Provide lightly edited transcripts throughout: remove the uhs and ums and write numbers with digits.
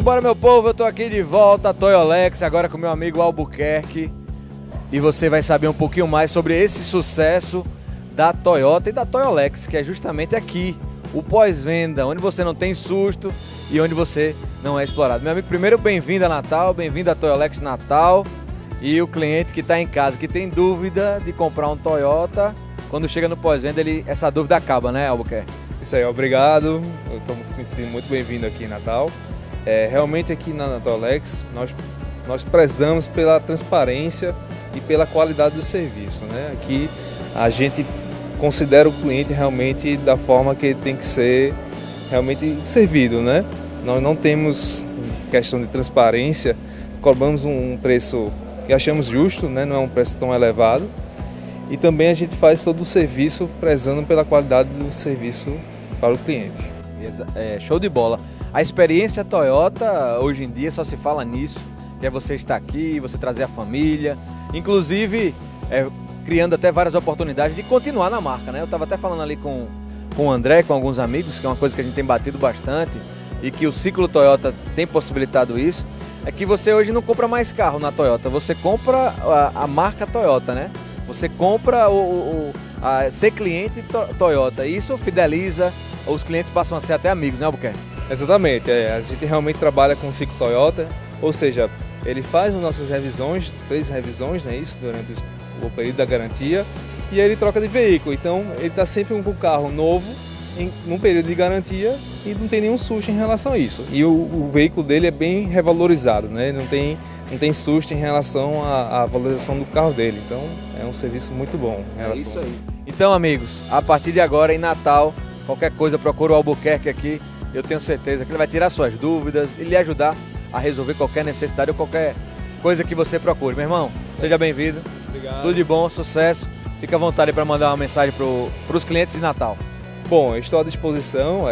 embora, meu povo, eu tô aqui de volta, Toyolex, agora com meu amigo Albuquerque. E você vai saber um pouquinho mais sobre esse sucesso da Toyota e da Toyolex, que é justamente aqui, o pós-venda, onde você não tem susto e onde você não é explorado. Meu amigo, primeiro, bem-vindo a Natal, bem-vindo a Toyolex Natal. E o cliente que está em casa, que tem dúvida de comprar um Toyota, quando chega no pós-venda, essa dúvida acaba, né, Albuquerque? Isso aí, obrigado. Eu estou me sentindo muito bem-vindo aqui em Natal. Realmente aqui na Toyolex nós prezamos pela transparência e pela qualidade do serviço, né? Aqui a gente considera o cliente realmente da forma que ele tem que ser realmente servido, né? Nós não temos questão de transparência, cobramos um preço que achamos justo, né? Não é um preço tão elevado. E também a gente faz todo o serviço prezando pela qualidade do serviço para o cliente. Show de bola. A experiência Toyota hoje em dia só se fala nisso, que é você estar aqui, você trazer a família, inclusive criando até várias oportunidades de continuar na marca, né? Eu estava até falando ali com o André, com alguns amigos, que é uma coisa que a gente tem batido bastante e que o ciclo Toyota tem possibilitado isso, é que você hoje não compra mais carro na Toyota, você compra a marca Toyota, né? Você compra ser cliente Toyota, e isso fideliza, os clientes passam a ser até amigos, né, Albuquerque? Exatamente, a gente realmente trabalha com o ciclo Toyota, ou seja, ele faz as nossas revisões, 3 revisões, né, isso, durante o período da garantia, e aí ele troca de veículo, então ele está sempre com o carro novo, num período de garantia, e não tem nenhum susto em relação a isso. E o veículo dele é bem revalorizado, né, não tem susto em relação à valorização do carro dele, então é um serviço muito bom. Isso aí. Então, amigos, a partir de agora, em Natal, qualquer coisa, procura o Albuquerque aqui, eu tenho certeza que ele vai tirar suas dúvidas e lhe ajudar a resolver qualquer necessidade ou qualquer coisa que você procure. Meu irmão, seja bem-vindo, tudo de bom, sucesso, fica à vontade para mandar uma mensagem para os clientes de Natal. Bom, eu estou à disposição,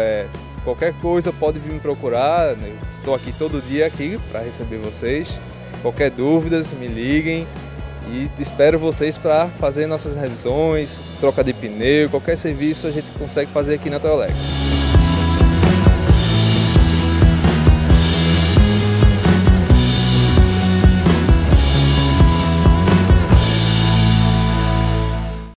qualquer coisa pode vir me procurar, estou aqui todo dia aqui para receber vocês. Qualquer dúvida, me liguem e espero vocês para fazer nossas revisões, troca de pneu, qualquer serviço a gente consegue fazer aqui na Toyolex.